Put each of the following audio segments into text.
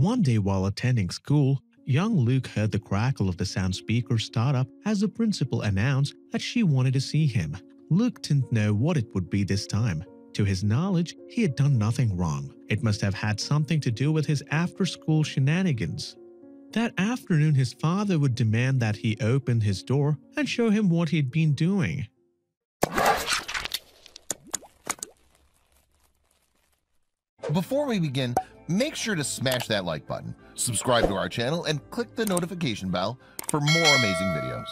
One day while attending school, young Luke heard the crackle of the sound speaker start up as the principal announced that she wanted to see him. Luke didn't know what it would be this time. To his knowledge, he had done nothing wrong. It must have had something to do with his after-school shenanigans. That afternoon, his father would demand that he open his door and show him what he'd been doing. Before we begin, make sure to smash that like button, subscribe to our channel, and click the notification bell for more amazing videos.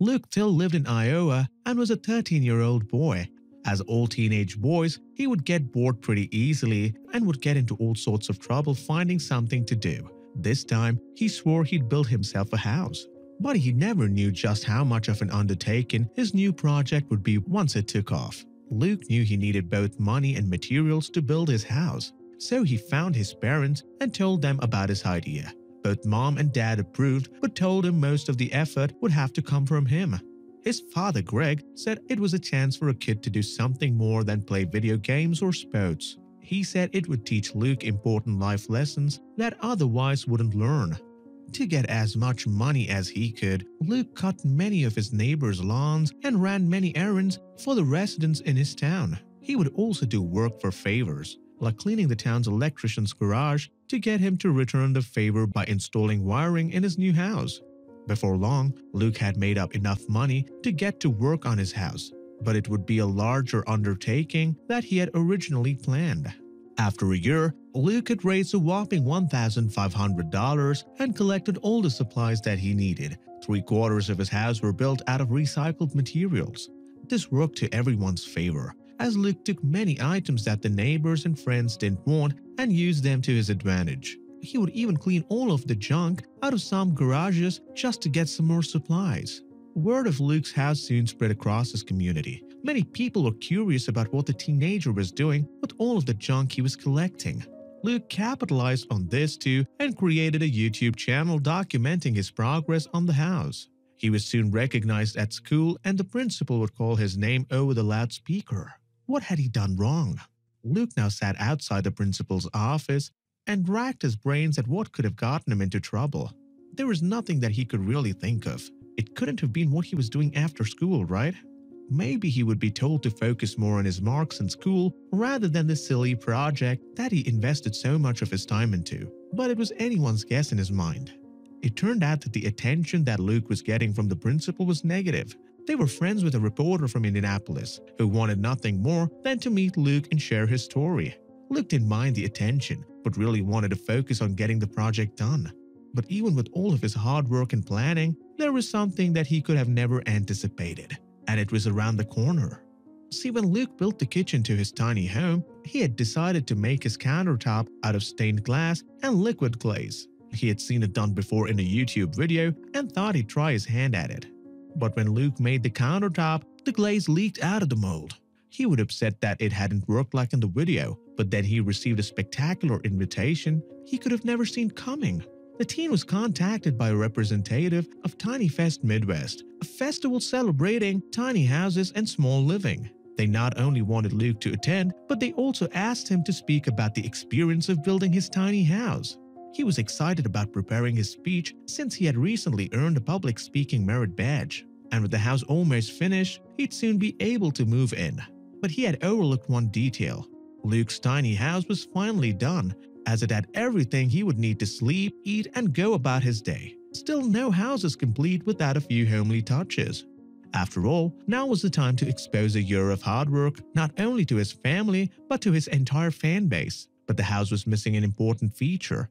Luke Thill lived in Iowa and was a 13-year-old boy. As all teenage boys, he would get bored pretty easily and would get into all sorts of trouble finding something to do. This time, he swore he'd build himself a house. But he never knew just how much of an undertaking his new project would be once it took off. Luke knew he needed both money and materials to build his house, so he found his parents and told them about his idea. Both mom and dad approved but told him most of the effort would have to come from him. His father, Greg, said it was a chance for a kid to do something more than play video games or sports. He said it would teach Luke important life lessons that otherwise wouldn't learn. To get as much money as he could, Luke cut many of his neighbors' lawns and ran many errands for the residents in his town. He would also do work for favors, like cleaning the town's electrician's garage to get him to return the favor by installing wiring in his new house. Before long, Luke had made up enough money to get to work on his house, but it would be a larger undertaking than he had originally planned. After a year, Luke had raised a whopping $1,500 and collected all the supplies that he needed. 3/4 of his house were built out of recycled materials. This worked to everyone's favor, as Luke took many items that the neighbors and friends didn't want and used them to his advantage. He would even clean all of the junk out of some garages just to get some more supplies. Word of Luke's house soon spread across his community. Many people were curious about what the teenager was doing with all of the junk he was collecting. Luke capitalized on this too and created a YouTube channel documenting his progress on the house. He was soon recognized at school and the principal would call his name over the loudspeaker. What had he done wrong? Luke now sat outside the principal's office and racked his brains at what could have gotten him into trouble. There was nothing that he could really think of. It couldn't have been what he was doing after school, right? Maybe he would be told to focus more on his marks in school rather than the silly project that he invested so much of his time into. But it was anyone's guess in his mind. It turned out that the attention that Luke was getting from the principal was negative. They were friends with a reporter from Indianapolis who wanted nothing more than to meet Luke and share his story. Luke didn't mind the attention, but really wanted to focus on getting the project done. But even with all of his hard work and planning, there was something that he could have never anticipated, and it was around the corner. See, when Luke built the kitchen to his tiny home, he had decided to make his countertop out of stained glass and liquid glaze. He had seen it done before in a YouTube video and thought he'd try his hand at it. But when Luke made the countertop, the glaze leaked out of the mold. He was upset that it hadn't worked like in the video, but then he received a spectacular invitation he could have never seen coming. The teen was contacted by a representative of Tiny Fest Midwest, a festival celebrating tiny houses and small living. They not only wanted Luke to attend, but they also asked him to speak about the experience of building his tiny house. He was excited about preparing his speech since he had recently earned a public speaking merit badge. And with the house almost finished, he'd soon be able to move in. But he had overlooked one detail. Luke's tiny house was finally done, as it had everything he would need to sleep, eat, and go about his day. Still, no house is complete without a few homely touches. After all, now was the time to expose a year of hard work not only to his family but to his entire fan base. But the house was missing an important feature.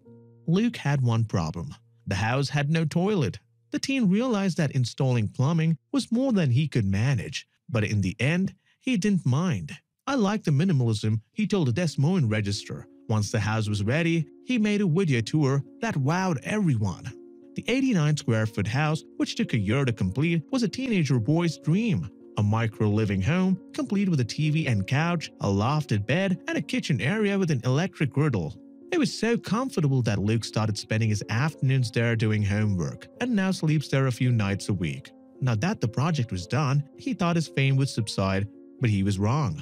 Luke had one problem. The house had no toilet. The teen realized that installing plumbing was more than he could manage, but in the end, he didn't mind. "I like the minimalism," he told the Des Moines Register. Once the house was ready, he made a video tour that wowed everyone. The 89-square-foot house, which took a year to complete, was a teenager boy's dream. A micro-living home, complete with a TV and couch, a lofted bed, and a kitchen area with an electric griddle. It was so comfortable that Luke started spending his afternoons there doing homework, and now sleeps there a few nights a week. Now that the project was done, he thought his fame would subside, but he was wrong.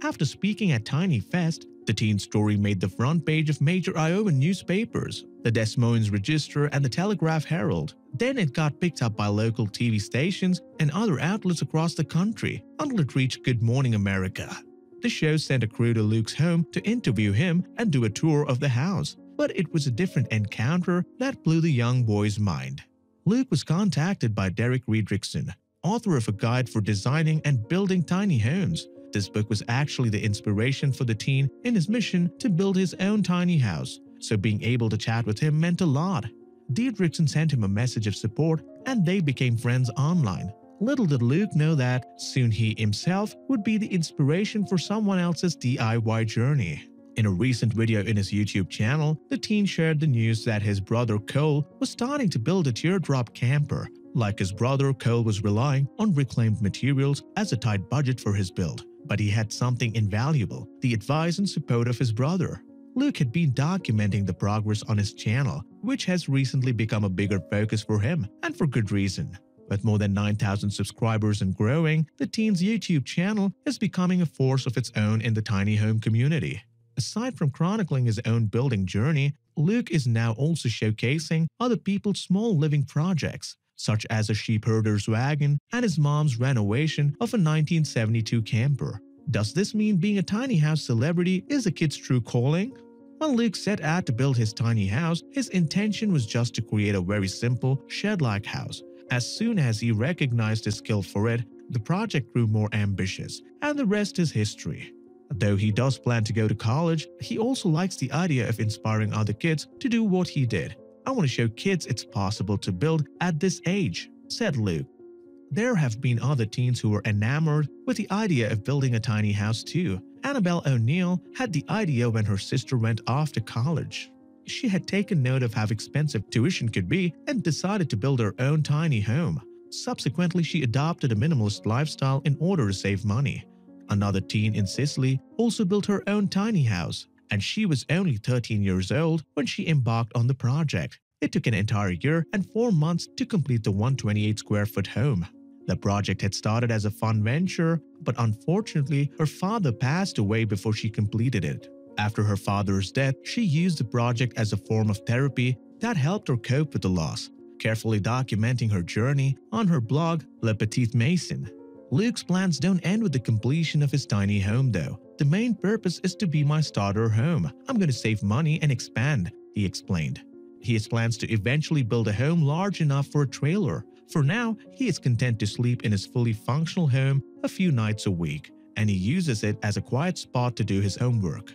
After speaking at Tiny Fest, the teen's story made the front page of major Iowa newspapers. the Des Moines Register and the Telegraph Herald. Then it got picked up by local TV stations and other outlets across the country until it reached Good Morning America. The show sent a crew to Luke's home to interview him and do a tour of the house, but it was a different encounter that blew the young boy's mind. Luke was contacted by Derek Diedrichsen, author of A Guide for Designing and Building Tiny Homes. This book was actually the inspiration for the teen in his mission to build his own tiny house, so being able to chat with him meant a lot. Diedrichsen sent him a message of support and they became friends online. Little did Luke know that soon he himself would be the inspiration for someone else's DIY journey. In a recent video in his YouTube channel, the teen shared the news that his brother Cole was starting to build a teardrop camper. Like his brother, Cole was relying on reclaimed materials as a tight budget for his build. But he had something invaluable, the advice and support of his brother. Luke had been documenting the progress on his channel, which has recently become a bigger focus for him, and for good reason. With more than 9,000 subscribers and growing, the teen's YouTube channel is becoming a force of its own in the tiny home community. Aside from chronicling his own building journey, Luke is now also showcasing other people's small living projects, such as a sheep herder's wagon and his mom's renovation of a 1972 camper. Does this mean being a tiny house celebrity is a kid's true calling? When Luke set out to build his tiny house, his intention was just to create a very simple, shed-like house. As soon as he recognized his skill for it, the project grew more ambitious, and the rest is history. Though he does plan to go to college, he also likes the idea of inspiring other kids to do what he did. "I want to show kids it's possible to build at this age," said Luke. There have been other teens who were enamored with the idea of building a tiny house too. Annabelle O'Neill had the idea when her sister went off to college. She had taken note of how expensive tuition could be and decided to build her own tiny home. Subsequently, she adopted a minimalist lifestyle in order to save money. Another teen in Sicily also built her own tiny house, and she was only 13 years old when she embarked on the project. It took an entire year and 4 months to complete the 128-square-foot home. The project had started as a fun venture, but unfortunately, her father passed away before she completed it. After her father's death, she used the project as a form of therapy that helped her cope with the loss, carefully documenting her journey on her blog, Le Petit Mason. Luke's plans don't end with the completion of his tiny home, though. "The main purpose is to be my starter home. I'm going to save money and expand," he explained. He has plans to eventually build a home large enough for a trailer. For now, he is content to sleep in his fully functional home a few nights a week, and he uses it as a quiet spot to do his homework.